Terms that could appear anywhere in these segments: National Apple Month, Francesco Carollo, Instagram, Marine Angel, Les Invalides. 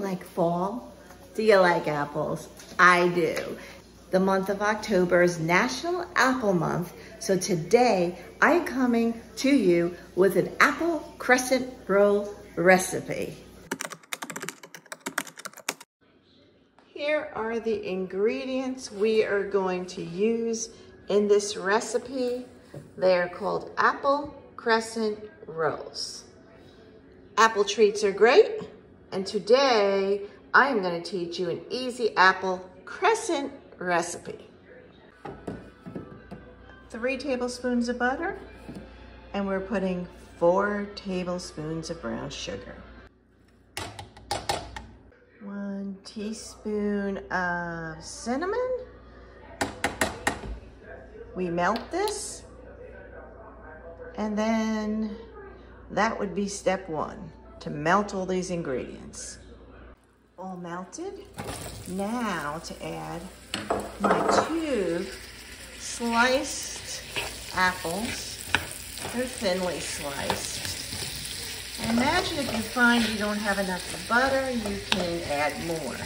like fall? Do you like apples? I do. The month of October is National Apple Month, so today I am coming to you with an apple crescent roll recipe. Here are the ingredients we are going to use in this recipe. They are called apple crescent rolls. Apple treats are great, and today I am going to teach you an easy apple crescent recipe. 3 tablespoons of butter, and we're putting 4 tablespoons of brown sugar. 1 teaspoon of cinnamon. We melt this, and then that would be step one, to melt all these ingredients. All melted. Now to add my 2 sliced apples. They're thinly sliced. And imagine if you find you don't have enough butter, you can add more.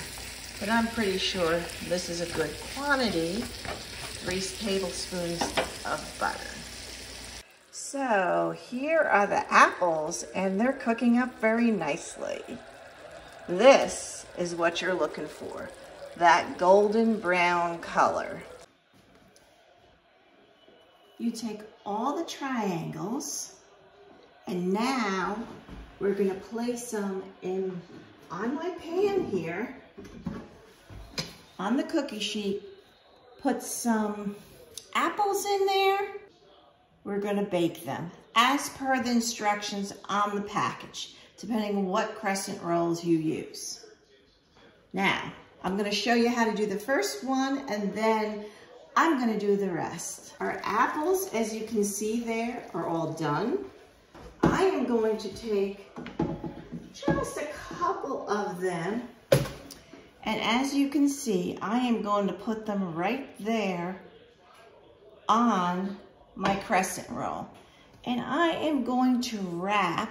But I'm pretty sure this is a good quantity, 3 tablespoons of butter. So here are the apples, and they're cooking up very nicely. This is what you're looking for, that golden brown color. You take all the triangles, and now we're gonna place them on my pan here, on the cookie sheet, put some apples in there. We're gonna bake them as per the instructions on the package, depending on what crescent rolls you use. Now, I'm gonna show you how to do the first one, and then I'm gonna do the rest. Our apples, as you can see there, are all done. I am going to take just a couple of them, and as you can see, I am going to put them right there on my crescent roll, and I am going to wrap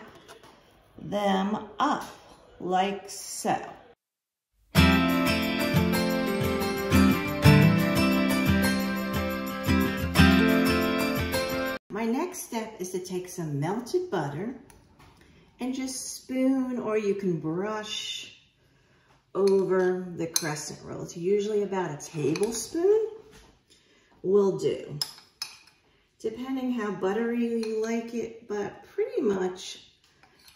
them up like so. My next step is to take some melted butter and just spoon, or you can brush over the crescent roll. It's usually about a tablespoon will do, depending how buttery you like it, but pretty much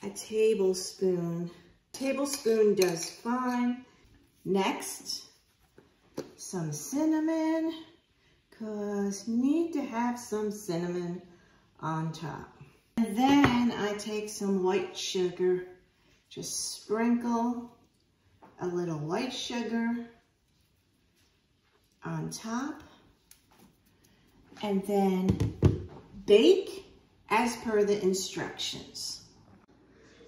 a tablespoon. Tablespoon does fine. Next, some cinnamon, because need to have some cinnamon on top. And then I take some white sugar, just sprinkle a little white sugar on top, and then bake as per the instructions.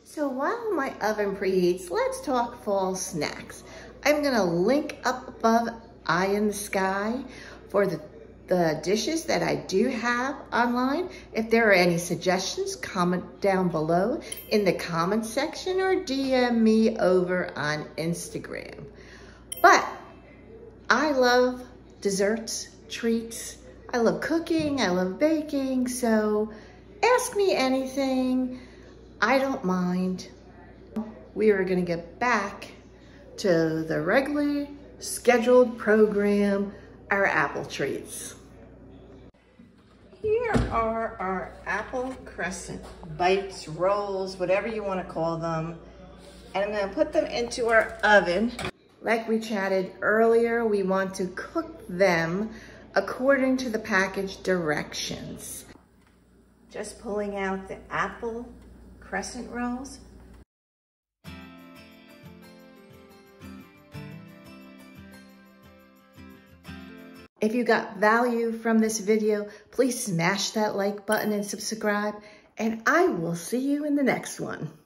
So while my oven preheats, let's talk fall snacks. I'm gonna link up above Eye in the Sky for the dishes that I do have online. If there are any suggestions, comment down below in the comment section or DM me over on Instagram. But I love desserts, treats, I love cooking, I love baking, so ask me anything. I don't mind. We are gonna get back to the regularly scheduled program, our apple treats. Here are our apple crescent bites, rolls, whatever you wanna call them. And I'm gonna put them into our oven. Like we chatted earlier, we want to cook them according to the package directions. Just pulling out the apple crescent rolls. If you got value from this video, please smash that like button and subscribe, and I will see you in the next one.